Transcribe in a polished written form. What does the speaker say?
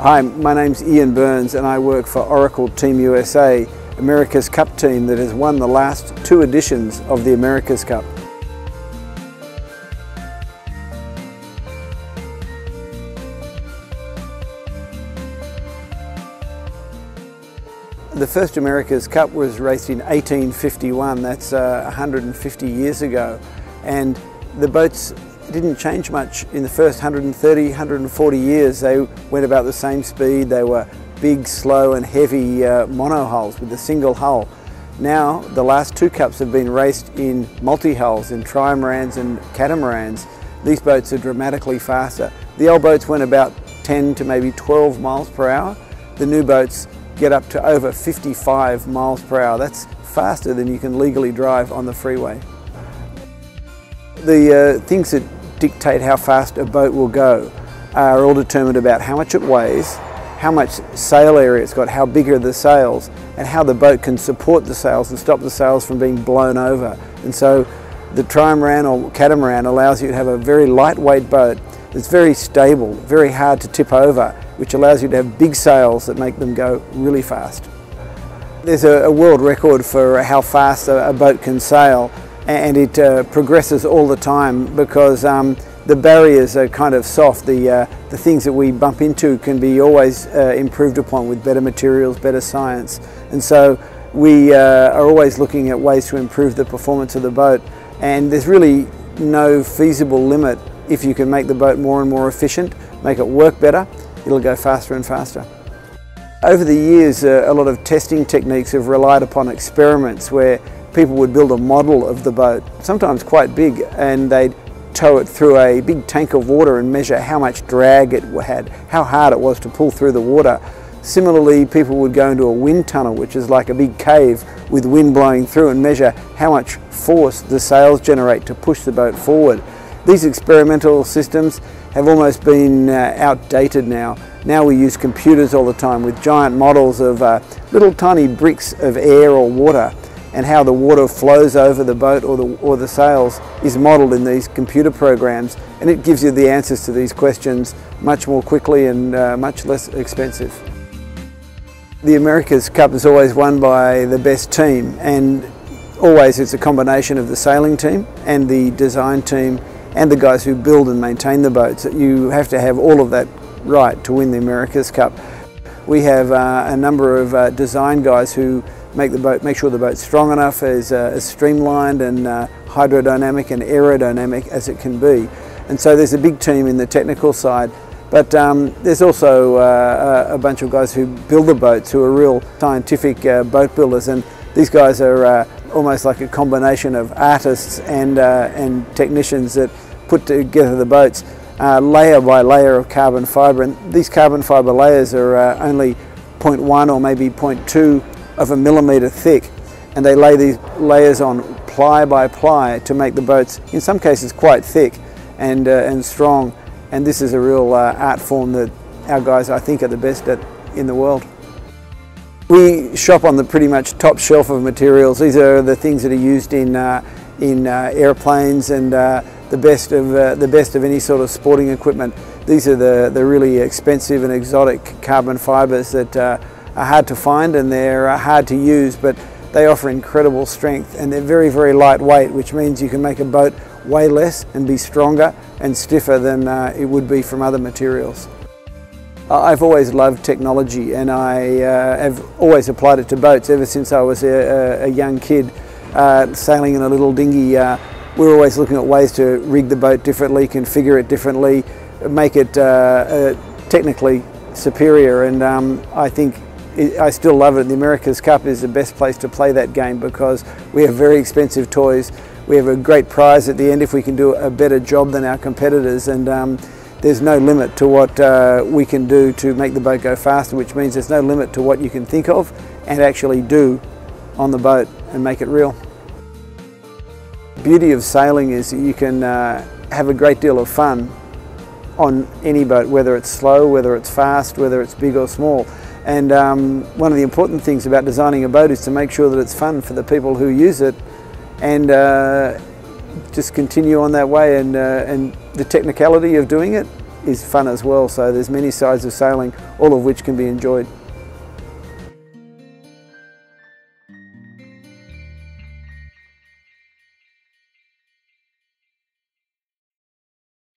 Hi, my name's Ian Burns and I work for Oracle Team USA, America's Cup team that has won the last two editions of the America's Cup. The first America's Cup was raced in 1851, that's 150 years ago, and the boats didn't change much in the first 130, 140 years. They went about the same speed. They were big, slow and heavy monohulls with a single hull. Now the last two cups have been raced in multi-hulls, in trimarans and catamarans. These boats are dramatically faster. The old boats went about 10 to maybe 12 miles per hour. The new boats get up to over 55 miles per hour. That's faster than you can legally drive on the freeway. The things that dictate how fast a boat will go are all determined about how much it weighs, how much sail area it's got, how big are the sails, and how the boat can support the sails and stop the sails from being blown over. And so the trimaran or catamaran allows you to have a very lightweight boat that's very stable, very hard to tip over, which allows you to have big sails that make them go really fast. There's a world record for how fast a boat can sail, and it progresses all the time because the barriers are kind of soft. The things that we bump into can be always improved upon with better materials, better science. And so we are always looking at ways to improve the performance of the boat, and there's really no feasible limit. If you can make the boat more and more efficient, make it work better, it'll go faster and faster. Over the years, a lot of testing techniques have relied upon experiments where people would build a model of the boat, sometimes quite big, and they'd tow it through a big tank of water and measure how much drag it had, how hard it was to pull through the water. Similarly, people would go into a wind tunnel, which is like a big cave with wind blowing through, and measure how much force the sails generate to push the boat forward. These experimental systems have almost been outdated now. Now we use computers all the time with giant models of little tiny bricks of air or water, and how the water flows over the boat or the sails is modelled in these computer programs, and it gives you the answers to these questions much more quickly and much less expensive. The America's Cup is always won by the best team, and always it's a combination of the sailing team and the design team and the guys who build and maintain the boats. You have to have all of that right to win the America's Cup. We have a number of design guys who make sure the boat's strong enough, as streamlined and hydrodynamic and aerodynamic as it can be. And so there's a big team in the technical side, but there's also a bunch of guys who build the boats who are real scientific boat builders, and these guys are almost like a combination of artists and technicians that put together the boats layer by layer of carbon fibre, and these carbon fibre layers are only 0.1 or maybe 0.2 of a millimetre thick, and they lay these layers on ply by ply to make the boats in some cases quite thick and strong, and this is a real art form that our guys, I think, are the best at in the world. We shop on the pretty much top shelf of materials. These are the things that are used in airplanes and the best of any sort of sporting equipment. These are the really expensive and exotic carbon fibres that are hard to find, and they're hard to use, but they offer incredible strength, and they're very, very lightweight, which means you can make a boat weigh less and be stronger and stiffer than it would be from other materials. I've always loved technology, and I have always applied it to boats ever since I was a young kid sailing in a little dinghy. We're always looking at ways to rig the boat differently, configure it differently, make it technically superior, and I think I still love it. The America's Cup is the best place to play that game because we have very expensive toys. We have a great prize at the end if we can do a better job than our competitors, and there's no limit to what we can do to make the boat go faster, which means there's no limit to what you can think of and actually do on the boat and make it real. The beauty of sailing is that you can have a great deal of fun on any boat, whether it's slow, whether it's fast, whether it's big or small. And one of the important things about designing a boat is to make sure that it's fun for the people who use it, and just continue on that way, and the technicality of doing it is fun as well. So there's many sides of sailing, all of which can be enjoyed.